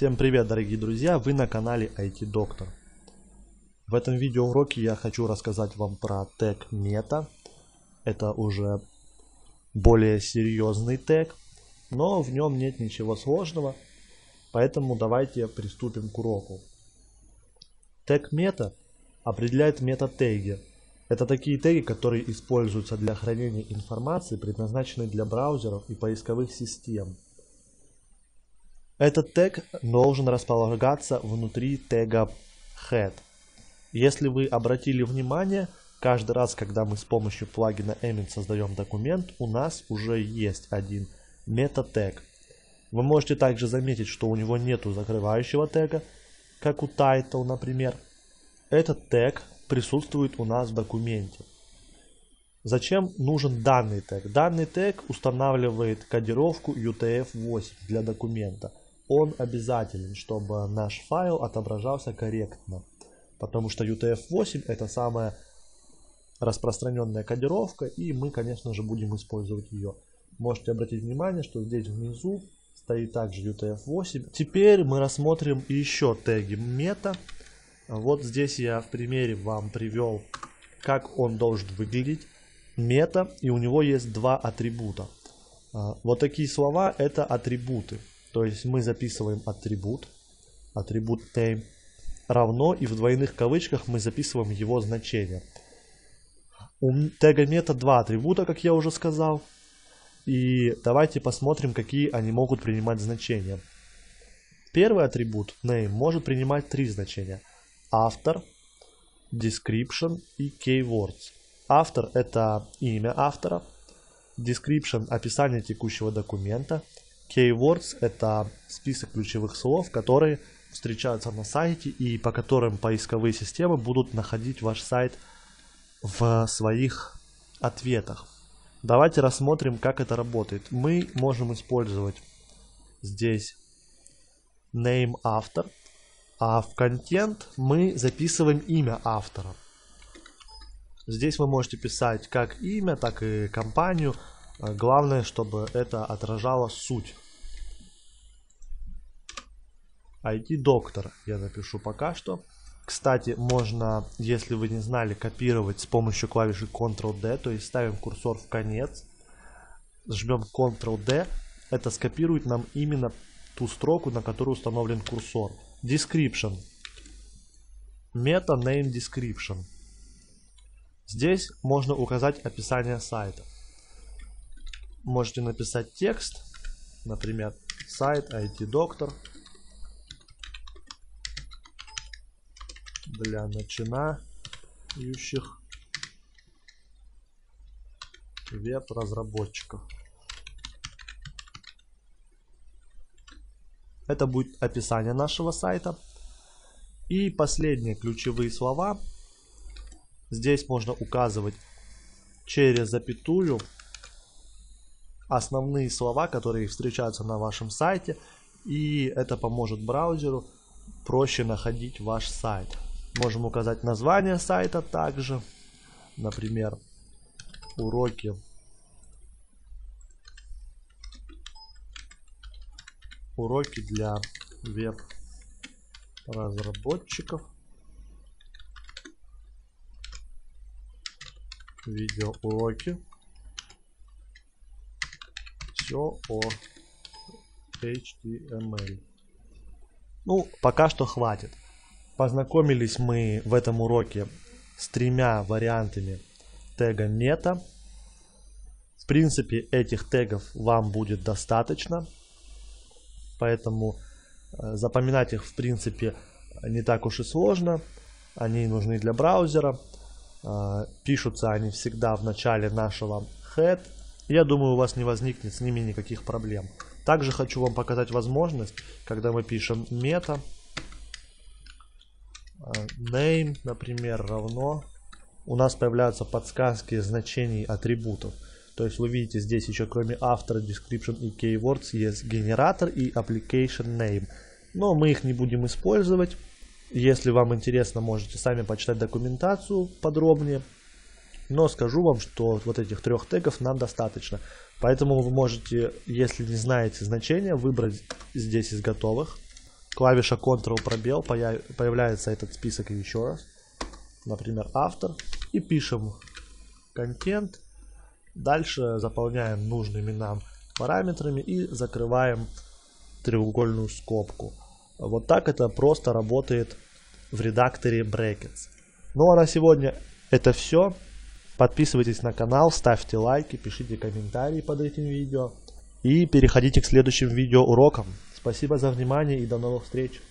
Всем привет, дорогие друзья! Вы на канале IT-доктор. В этом видеоуроке я хочу рассказать вам про тег мета. Это уже более серьезный тег, но в нем нет ничего сложного, поэтому давайте приступим к уроку. Тег мета определяет мета-теги. Это такие теги, которые используются для хранения информации, предназначенной для браузеров и поисковых систем. Этот тег должен располагаться внутри тега head. Если вы обратили внимание, каждый раз, когда мы с помощью плагина Emmet создаем документ, у нас уже есть один мета-тег. Вы можете также заметить, что у него нету закрывающего тега, как у title, например. Этот тег присутствует у нас в документе. Зачем нужен данный тег? Данный тег устанавливает кодировку UTF-8 для документа. Он обязателен, чтобы наш файл отображался корректно, потому что UTF-8 это самая распространенная кодировка, и мы, конечно же, будем использовать ее. Можете обратить внимание, что здесь внизу стоит также UTF-8. Теперь мы рассмотрим еще теги мета. Вот здесь я в примере вам привел, как он должен выглядеть мета, и у него есть два атрибута. Вот такие слова — это атрибуты. То есть мы записываем атрибут name равно, и в двойных кавычках мы записываем его значение. У тега мета два атрибута, как я уже сказал. И давайте посмотрим, какие они могут принимать значения. Первый атрибут name может принимать три значения: автор, description и keywords. Автор — это имя автора, description — описание текущего документа, keywords — это список ключевых слов, которые встречаются на сайте и по которым поисковые системы будут находить ваш сайт в своих ответах. Давайте рассмотрим, как это работает. Мы можем использовать здесь name автор, а в контент мы записываем имя автора. Здесь вы можете писать как имя, так и компанию. Главное, чтобы это отражало суть. IT-доктор я напишу пока что. Кстати, можно, если вы не знали, копировать с помощью клавиши Ctrl-D, то есть ставим курсор в конец, жмем Ctrl-D, это скопирует нам именно ту строку, на которую установлен курсор. Description. Meta name description. Здесь можно указать описание сайта. Можете написать текст, например, сайт IT-доктор для начинающих веб-разработчиков. Это будет описание нашего сайта. И последние ключевые слова. Здесь можно указывать через запятую основные слова, которые встречаются на вашем сайте. И это поможет браузеру проще находить ваш сайт. Можем указать название сайта также. Например, уроки. Уроки для веб-разработчиков. Видеоуроки. Все о HTML. Ну, пока что хватит. Познакомились мы в этом уроке с тремя вариантами тега мета. В принципе, этих тегов вам будет достаточно. Поэтому запоминать их, в принципе, не так уж и сложно. Они нужны для браузера. Пишутся они всегда в начале нашего head. Я думаю, у вас не возникнет с ними никаких проблем. Также хочу вам показать возможность, когда мы пишем мета. Name, например, равно. У нас появляются подсказки значений атрибутов. То есть вы видите, здесь еще кроме автора, description и keywords есть генератор и application name. Но мы их не будем использовать. Если вам интересно, можете сами почитать документацию подробнее. Но скажу вам, что вот этих трех тегов нам достаточно. Поэтому вы можете, если не знаете значения, выбрать здесь из готовых. клавиша Ctrl пробел, появляется этот список еще раз. Например, автор. И пишем контент. Дальше заполняем нужными нам параметрами и закрываем треугольную скобку. Вот так это просто работает в редакторе Brackets. Ну а на сегодня это все. Подписывайтесь на канал, ставьте лайки, пишите комментарии под этим видео. И переходите к следующим видеоурокам. Спасибо за внимание и до новых встреч.